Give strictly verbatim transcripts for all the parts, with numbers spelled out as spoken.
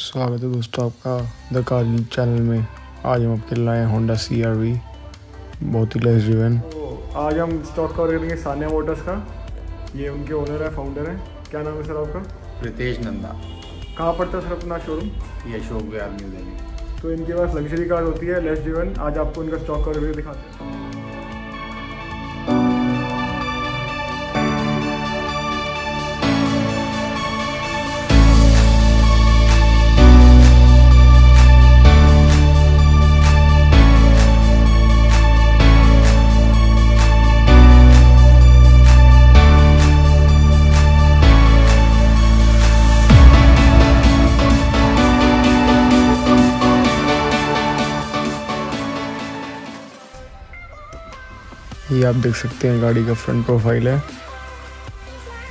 स्वागत है दोस्तों आपका द कार लीग चैनल में। आज हम आपके लाए होंडा सी आर वी, बहुत ही लेस ड्रिवन। आज हम स्टॉक कवर करेंगे सान्या मोटर्स का। ये उनके ओनर है, फाउंडर है। क्या नाम है सर आपका? प्रीतेश नंदा। कहाँ पड़ता है सर अपना शोरूम? ये अशोक विहार मिल जाएगी। तो इनके पास लग्जरी कार होती है, लेस ड्रिवन। आज आपको इनका स्टॉक कवर करके दिखाते हैं। ये आप देख सकते हैं गाड़ी का फ्रंट प्रोफाइल है,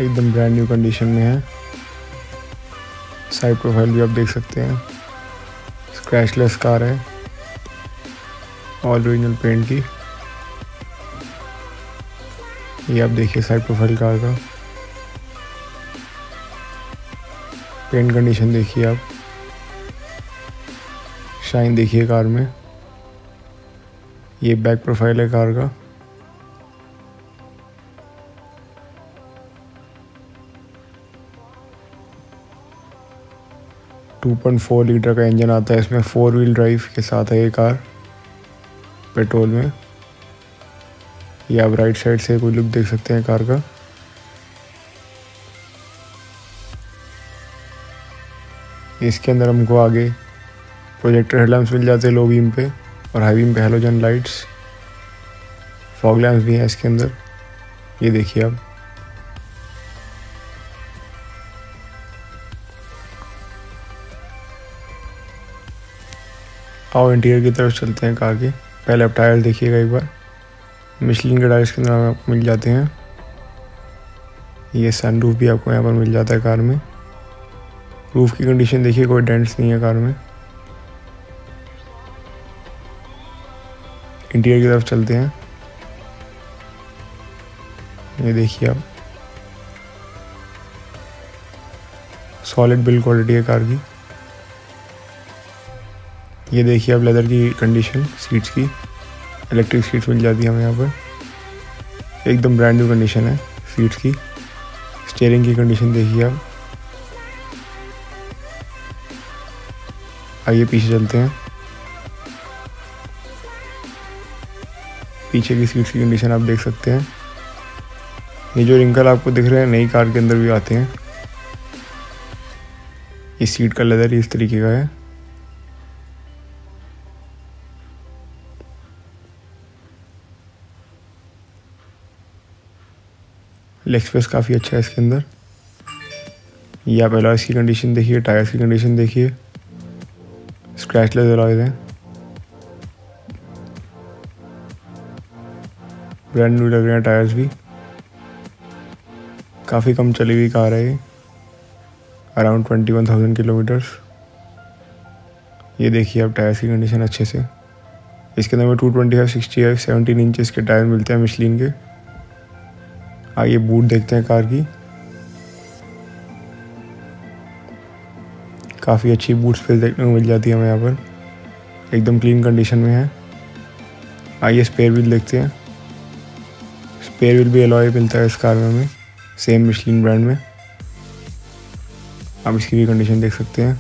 एकदम ब्रांड न्यू कंडीशन में है। साइड प्रोफाइल भी आप देख सकते हैं, स्क्रैचलेस कार है, ऑल ओरिजिनल पेंट की। ये आप देखिए साइड प्रोफाइल कार का पेंट कंडीशन, देखिए आप शाइन देखिए कार में। ये बैक प्रोफाइल है कार का। टू पॉइंट फोर लीटर का इंजन आता है इसमें, फोर व्हील ड्राइव के साथ है ये कार, पेट्रोल में। ये आप राइट साइड से कोई लुक देख सकते हैं कार का। इसके अंदर हमको आगे प्रोजेक्टर हेडलैम्प्स मिल जाते हैं लो बीम पे, और हाई बीम पे हेलोजन लाइट्स, फॉग लैम्प्स भी हैं इसके अंदर। ये देखिए आप, आओ इंटीरियर की तरफ चलते हैं कार के। पहले आप टायर देखिएगा एक बार, मिशलिन के टायर्स के अंदर आपको मिल जाते हैं। ये सनरूफ भी आपको यहाँ पर मिल जाता है कार में। रूफ की कंडीशन देखिए, कोई डेंट्स नहीं है कार में। इंटीरियर की तरफ चलते हैं। ये देखिए आप, सॉलिड बिल्ड क्वालिटी है कार की। ये देखिए आप लेदर की कंडीशन, सीट्स की इलेक्ट्रिक सीट्स मिल जाती है हमें यहाँ पर, एकदम ब्रांड न्यू कंडीशन है सीट्स की। स्टीयरिंग की कंडीशन देखिए आप। आइए पीछे चलते हैं। पीछे की सीट्स की कंडीशन आप देख सकते हैं। ये जो रिंकल आपको दिख रहे हैं नई कार के अंदर भी आते हैं। इस सीट का लेदर इस तरीके का है। लेग स्पेस काफ़ी अच्छा है इसके अंदर। ये आप अलॉयस की कंडीशन देखिए, टायर्स की कंडीशन देखिए, स्क्रैचलेस अलॉयज हैं, ब्रांड न्यू लग रहे हैं टायर्स भी। काफ़ी कम चली हुई कार है ये, around twenty one thousand kilometres. ये देखिए आप टायर्स की कंडीशन अच्छे से। इसके अंदर में two twenty five sixty five seventeen inches के टायर मिलते हैं मिशलिन के। आइए बूट देखते हैं कार की। काफ़ी अच्छी बूट स्पेस देखने को मिल जाती है हमें यहाँ पर, एकदम क्लीन कंडीशन में है। आइए स्पेयर व्हील देखते हैं। स्पेयर व्हील भी अलॉय मिलता है इस कार में हमें, सेम मिशलिन ब्रांड में। आप इसकी भी कंडीशन देख सकते हैं।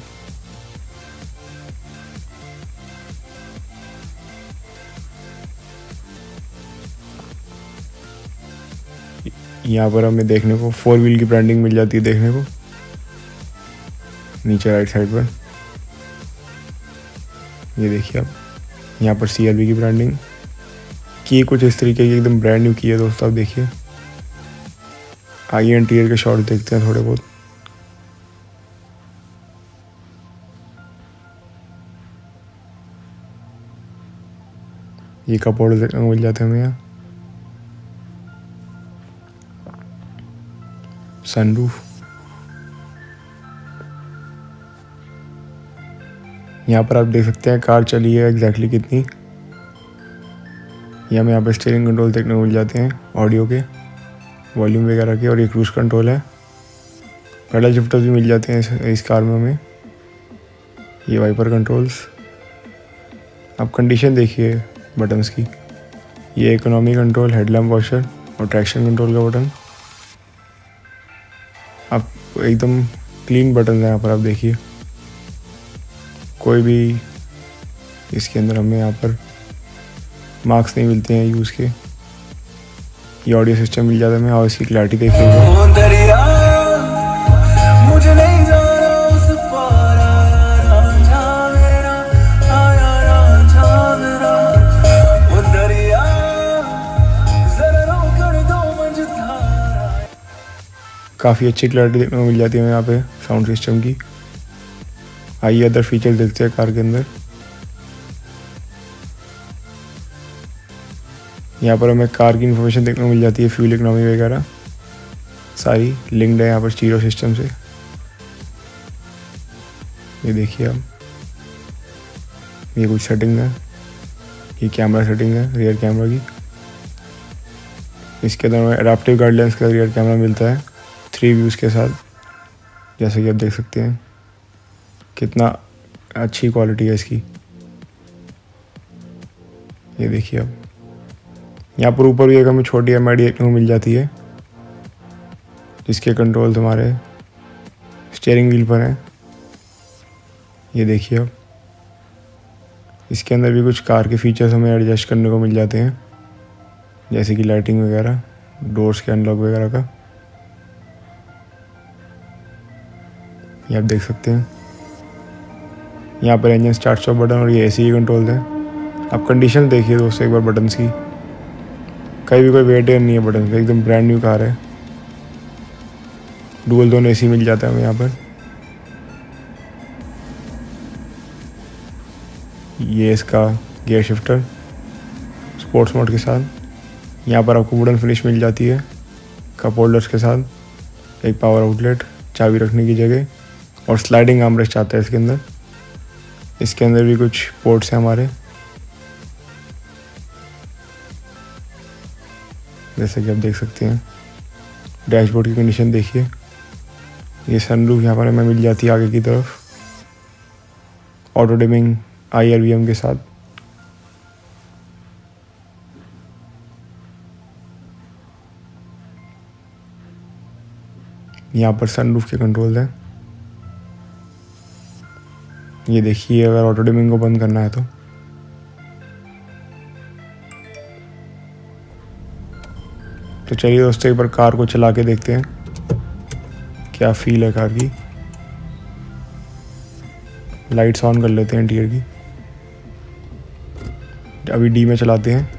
यहाँ पर हमें देखने को फोर व्हील की ब्रांडिंग मिल जाती है देखने को नीचे राइट साइड पर। ये देखिए आप, यहाँ पर सीआरवी की ब्रांडिंग की कुछ इस तरीके की, एकदम ब्रांड न्यू की है दोस्तों, आप देखिए। आइए इंटीरियर के शॉर्ट देखते हैं थोड़े बहुत। ये कपड़े देखने को मिल जाते हैं हमें यहाँ। सनरूफ यहाँ पर आप देख सकते हैं कार चली है एग्जैक्टली कितनी। ये हमें यहाँ पर स्टीयरिंग कंट्रोल देखने को मिल जाते हैं, ऑडियो के, वॉल्यूम वगैरह के, और ये क्रूज कंट्रोल है। पैडल शिफ्टर्स भी मिल जाते हैं इस, इस कार में हमें। ये वाइपर कंट्रोल्स, आप कंडीशन देखिए बटन्स की, ये इकोनॉमी कंट्रोल, हेडलैम्प वॉशर और ट्रैक्शन कंट्रोल का बटन। आप एकदम क्लीन बटन है यहाँ पर, आप देखिए कोई भी इसके अंदर हमें यहाँ पर मार्क्स नहीं मिलते हैं यूज़ के। ये ऑडियो सिस्टम मिल जाता है हमें और इसकी क्लैरिटी देख लीजिए। काफ़ी अच्छी क्लैरिटी देखने को मिल जाती है हमें यहाँ पे साउंड सिस्टम की। आइए अदर फीचर देखते हैं कार के अंदर। यहाँ पर हमें कार की इन्फॉर्मेशन देखने को मिल जाती है, फ्यूल इकोनॉमी वगैरह सारी लिंक्ड है यहाँ पर स्टीरियो सिस्टम से। ये देखिए आप, ये कुछ सेटिंग है, ये कैमरा सेटिंग है रियर कैमरा की। इसके अंदर हमें एडाप्टिव गाइड लेंस का रियर कैमरा मिलता है थ्री व्यूज़ के साथ, जैसा कि आप देख सकते हैं कितना अच्छी क्वालिटी है इसकी। ये देखिए आप, यहाँ पर ऊपर भी एक हमें छोटी एम आई डी देखने को मिल जाती है, जिसके कंट्रोल हमारे स्टीयरिंग व्हील पर हैं। ये देखिए आप, इसके अंदर भी कुछ कार के फीचर्स हमें एडजस्ट करने को मिल जाते हैं, जैसे कि लाइटिंग वगैरह, डोर्स के अनलॉक वगैरह का, ये आप देख सकते हैं। यहाँ पर इंजन स्टार्ट स्टॉप बटन और ये एसी कंट्रोल है। आप कंडीशन देखिए दोस्तों एक बार बटन्स की, कहीं भी कोई वेट नहीं है बटन, एकदम ब्रांड न्यू कार है। डुअल जोन एसी मिल जाता है हमें यहाँ पर। ये इसका गियर शिफ्टर स्पोर्ट्स मोड के साथ, यहाँ पर आपको वुडन फिनिश मिल जाती है, कप होल्डर्स के साथ, एक पावर आउटलेट, चाबी रखने की जगह और स्लाइडिंग आर्मरेस्ट आता है इसके अंदर। इसके अंदर भी कुछ पोर्ट्स हैं हमारे, जैसा कि आप देख सकते हैं। डैशबोर्ड की कंडीशन देखिए, ये सनरूफ यहाँ पर हमें मिल जाती है आगे की तरफ, auto dimming I R V M के साथ। यहाँ पर सनरूफ के कंट्रोल है, ये देखिए अगर ऑटो डिमिंग को बंद करना है तो। तो चलिए दोस्तों एक बार कार को चला के देखते हैं क्या फील है कार की। लाइट्स ऑन कर लेते हैं इंटीरियर की, अभी डी में चलाते हैं।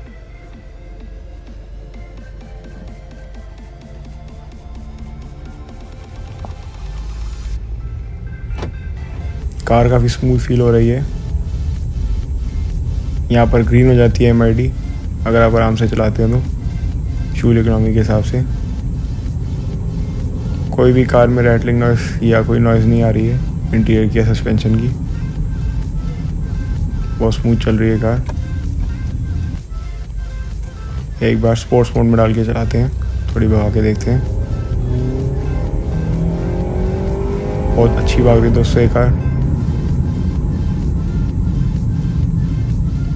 कार काफ़ी स्मूथ फील हो रही है। यहाँ पर ग्रीन हो जाती है एम आई डी अगर आप आराम से चलाते हैं तो, फ्यूल इकोनॉमी के हिसाब से। कोई भी कार में रैटलिंग नॉइस या कोई नॉइज़ नहीं आ रही है इंटीरियर की या सस्पेंशन की, बहुत स्मूथ चल रही है कार। एक बार स्पोर्ट्स मोड में डाल के चलाते हैं, थोड़ी भगा के देखते हैं। बहुत अच्छी भाग रही है दोस्तों ये कार,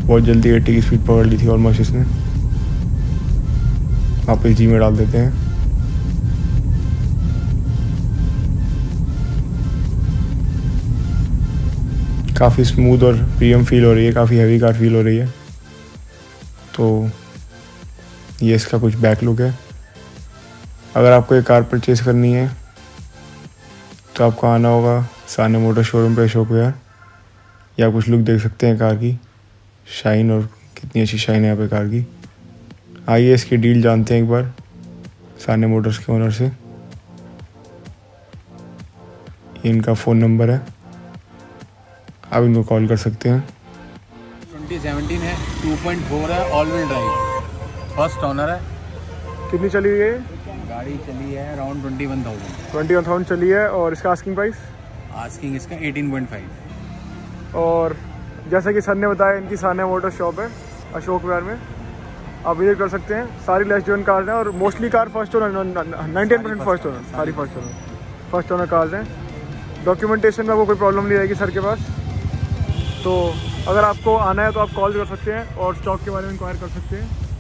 बहुत जल्दी एट्टी की स्पीड पकड़ ली थी ऑलमोस्ट इसने। आप जी में डाल देते हैं, काफ़ी स्मूथ और प्रीमियम फील हो रही है, काफ़ी हैवी कार फील हो रही है। तो ये इसका कुछ बैक लुक है। अगर आपको ये कार परचेज करनी है तो आपको आना होगा सान्या मोटर शोरूम पे अशोक विहार। या कुछ लुक देख सकते हैं कार की, शाइन, और कितनी अच्छी शाइन है यहाँ पे कार की। आइए इसकी डील जानते हैं एक बार सान्या मोटर्स के ओनर से। इनका फ़ोन नंबर है, आप इनको कॉल कर सकते हैं। ट्वेंटी सेवनटीन है, टू पॉइंट फोर है, all wheel drive, first owner है। कितनी चली है गाड़ी? चली है around twenty one thousand. Twenty one thousand चली है। और इसका आस्किंग प्राइस? आस्किंग इसका एटीन पॉइंट फाइव। और जैसा कि सर ने बताया इनकी सान्या मोटर्स शॉप है अशोक विहार में, आप विजिट कर सकते हैं। सारी लेस जोन कार्स हैं और mostly car first owner, ninety eight percent first owner, सारी first owner first owner cars हैं। डॉक्यूमेंटेशन में वो कोई प्रॉब्लम नहीं रहेगी सर के पास। तो अगर आपको आना है तो आप कॉल कर सकते हैं और स्टॉक के बारे में इंक्वायर कर सकते हैं।